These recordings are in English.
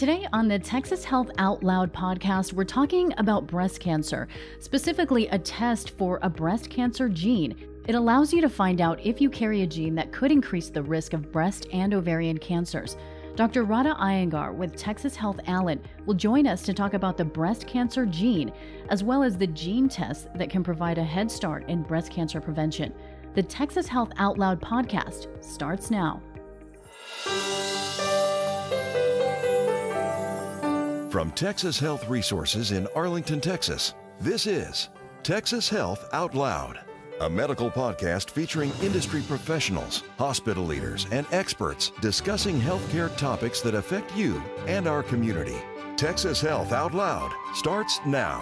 Today on the Texas Health Out Loud podcast, we're talking about breast cancer, specifically a test for a breast cancer gene. It allows you to find out if you carry a gene that could increase the risk of breast and ovarian cancers. Dr. Radha Iyengar with Texas Health Allen will join us to talk about the breast cancer gene, as well as the gene tests that can provide a head start in breast cancer prevention. The Texas Health Out Loud podcast starts now. From Texas Health Resources in Arlington, Texas, this is Texas Health Out Loud, a medical podcast featuring industry professionals, hospital leaders, and experts discussing healthcare topics that affect you and our community. Texas Health Out Loud starts now.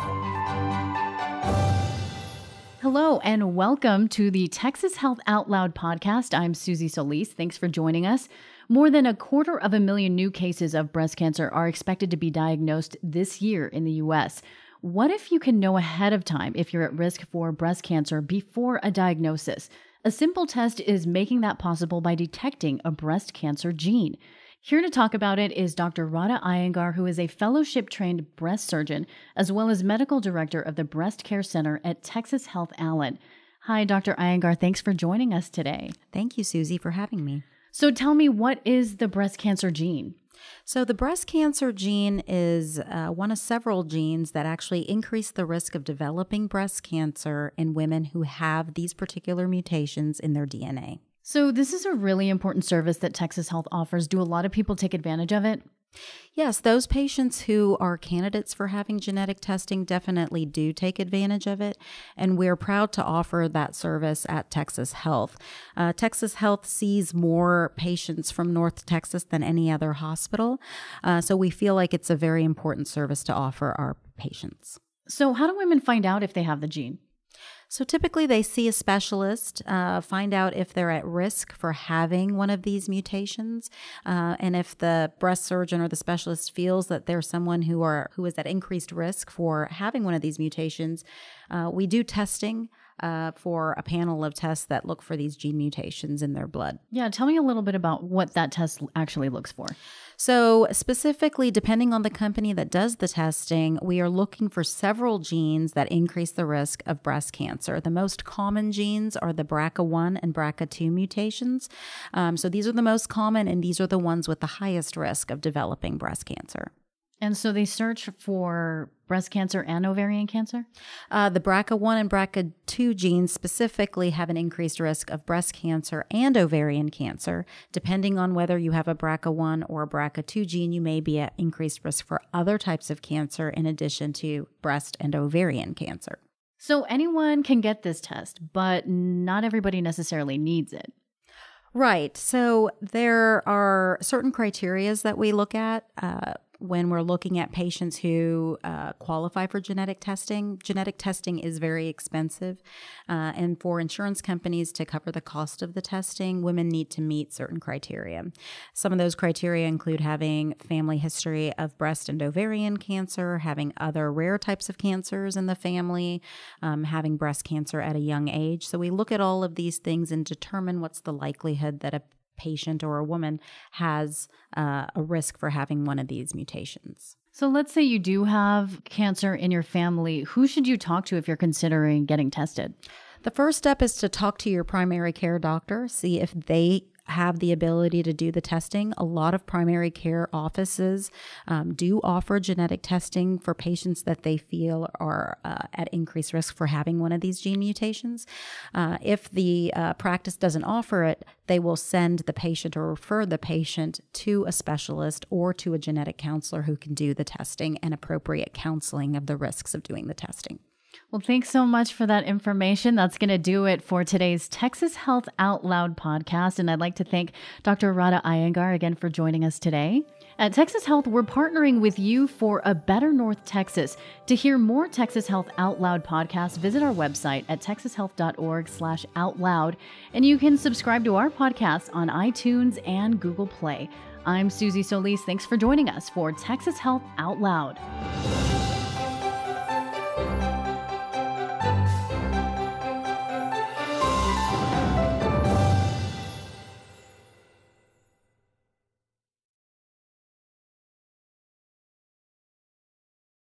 Hello and welcome to the Texas Health Out Loud podcast. I'm Susie Solis. Thanks for joining us. More than 250,000 new cases of breast cancer are expected to be diagnosed this year in the U.S. What if you can know ahead of time if you're at risk for breast cancer before a diagnosis? A simple test is making that possible by detecting a breast cancer gene. Here to talk about it is Dr. Radha Iyengar, who is a fellowship-trained breast surgeon, as well as medical director of the Breast Care Center at Texas Health Allen. Hi, Dr. Iyengar. Thanks for joining us today. Thank you, Susie, for having me. So tell me, what is the breast cancer gene? So the breast cancer gene is one of several genes that actually increase the risk of developing breast cancer in women who have these particular mutations in their DNA. So this is a really important service that Texas Health offers. Do a lot of people take advantage of it? Yes, those patients who are candidates for having genetic testing definitely do take advantage of it, and we're proud to offer that service at Texas Health. Texas Health sees more patients from North Texas than any other hospital, so we feel like it's a very important service to offer our patients. So how do women find out if they have the gene? So typically they see a specialist, find out if they're at risk for having one of these mutations. And if the breast surgeon or the specialist feels that they're someone who is at increased risk for having one of these mutations, we do testing for a panel of tests that look for these gene mutations in their blood. Yeah, tell me a little bit about what that test actually looks for. So specifically, depending on the company that does the testing, we are looking for several genes that increase the risk of breast cancer. The most common genes are the BRCA1 and BRCA2 mutations. So these are the most common, and these are the ones with the highest risk of developing breast cancer. And so they search for breast cancer and ovarian cancer? The BRCA1 and BRCA2 genes specifically have an increased risk of breast cancer and ovarian cancer. Depending on whether you have a BRCA1 or a BRCA2 gene, you may be at increased risk for other types of cancer in addition to breast and ovarian cancer. So anyone can get this test, but not everybody necessarily needs it. Right. So there are certain criteria that we look at when we're looking at patients who qualify for genetic testing. Genetic testing is very expensive, and for insurance companies to cover the cost of the testing, women need to meet certain criteria. Some of those criteria include having family history of breast and ovarian cancer, having other rare types of cancers in the family, having breast cancer at a young age. So we look at all of these things and determine what's the likelihood that a patient or a woman has a risk for having one of these mutations. So let's say you do have cancer in your family. Who should you talk to if you're considering getting tested? The first step is to talk to your primary care doctor, see if they have the ability to do the testing. A lot of primary care offices do offer genetic testing for patients that they feel are at increased risk for having one of these gene mutations. If the practice doesn't offer it, they will send the patient or refer the patient to a specialist or to a genetic counselor who can do the testing and appropriate counseling of the risks of doing the testing. Well, thanks so much for that information. That's going to do it for today's Texas Health Out Loud podcast. And I'd like to thank Dr. Radha Iyengar again for joining us today. At Texas Health, we're partnering with you for a better North Texas. To hear more Texas Health Out Loud podcasts, visit our website at texashealth.org/outloud. And you can subscribe to our podcasts on iTunes and Google Play. I'm Susie Solis. Thanks for joining us for Texas Health Out Loud.